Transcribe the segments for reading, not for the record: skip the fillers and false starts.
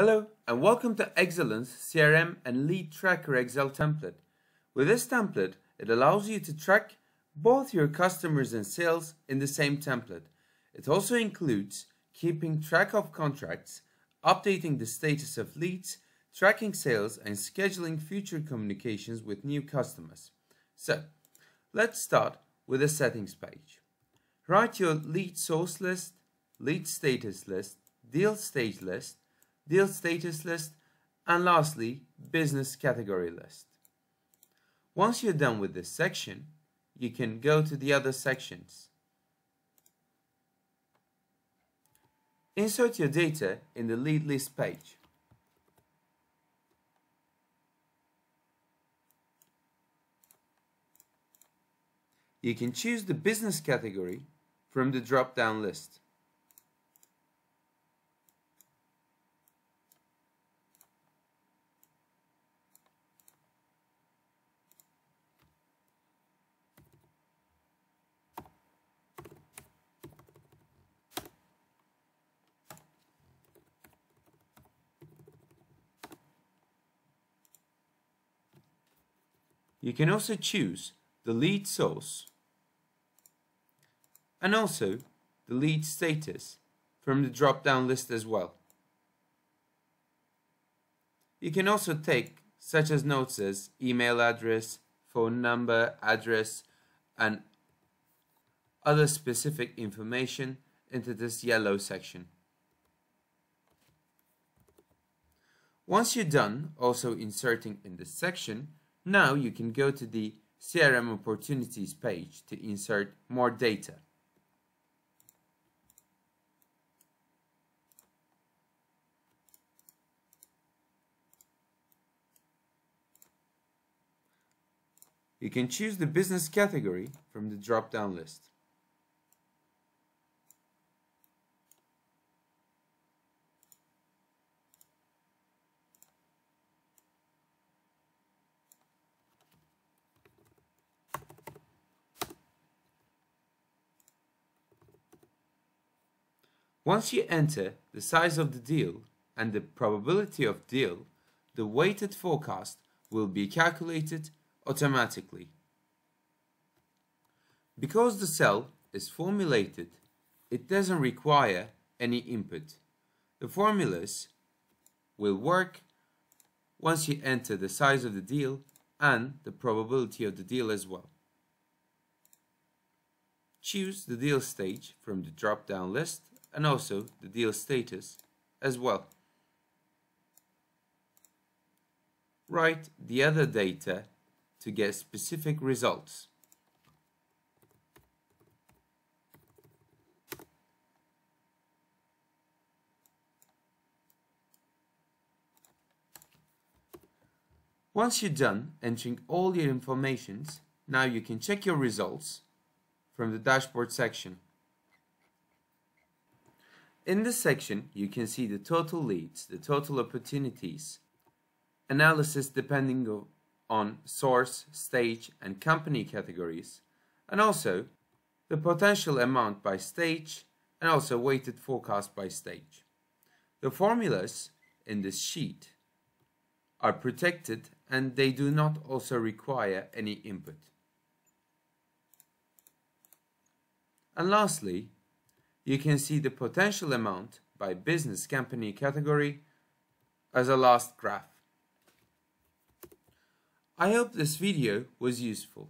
Hello and welcome to Excel's CRM and Lead Tracker Excel template. With this template, it allows you to track both your customers and sales in the same template. It also includes keeping track of contracts, updating the status of leads, tracking sales and scheduling future communications with new customers. So, let's start with the settings page. Write your lead source list, lead status list, deal stage list, deal status list, and lastly, business category list. Once you're done with this section, you can go to the other sections. Insert your data in the lead list page. You can choose the business category from the drop-down list. You can also choose the lead source and also the lead status from the drop-down list as well. You can also take such as notes as email address, phone number, address, and other specific information into this yellow section. Once you're done also inserting in this section, now you can go to the CRM Opportunities page to insert more data. You can choose the business category from the drop-down list. Once you enter the size of the deal and the probability of deal, the weighted forecast will be calculated automatically. Because the cell is formulated, it doesn't require any input. The formulas will work once you enter the size of the deal and the probability of the deal as well. Choose the deal stage from the drop-down list and also the deal status as well. Write the other data to get specific results. Once you're done entering all your informations, now you can check your results from the dashboard section. In this section, you can see the total leads, the total opportunities, analysis depending on source, stage, and company categories, and also the potential amount by stage, and also weighted forecast by stage. The formulas in this sheet are protected and they do not also require any input. And lastly, you can see the potential amount by business company category as a last graph. I hope this video was useful.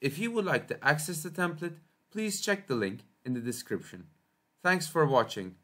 If you would like to access the template, please check the link in the description. Thanks for watching.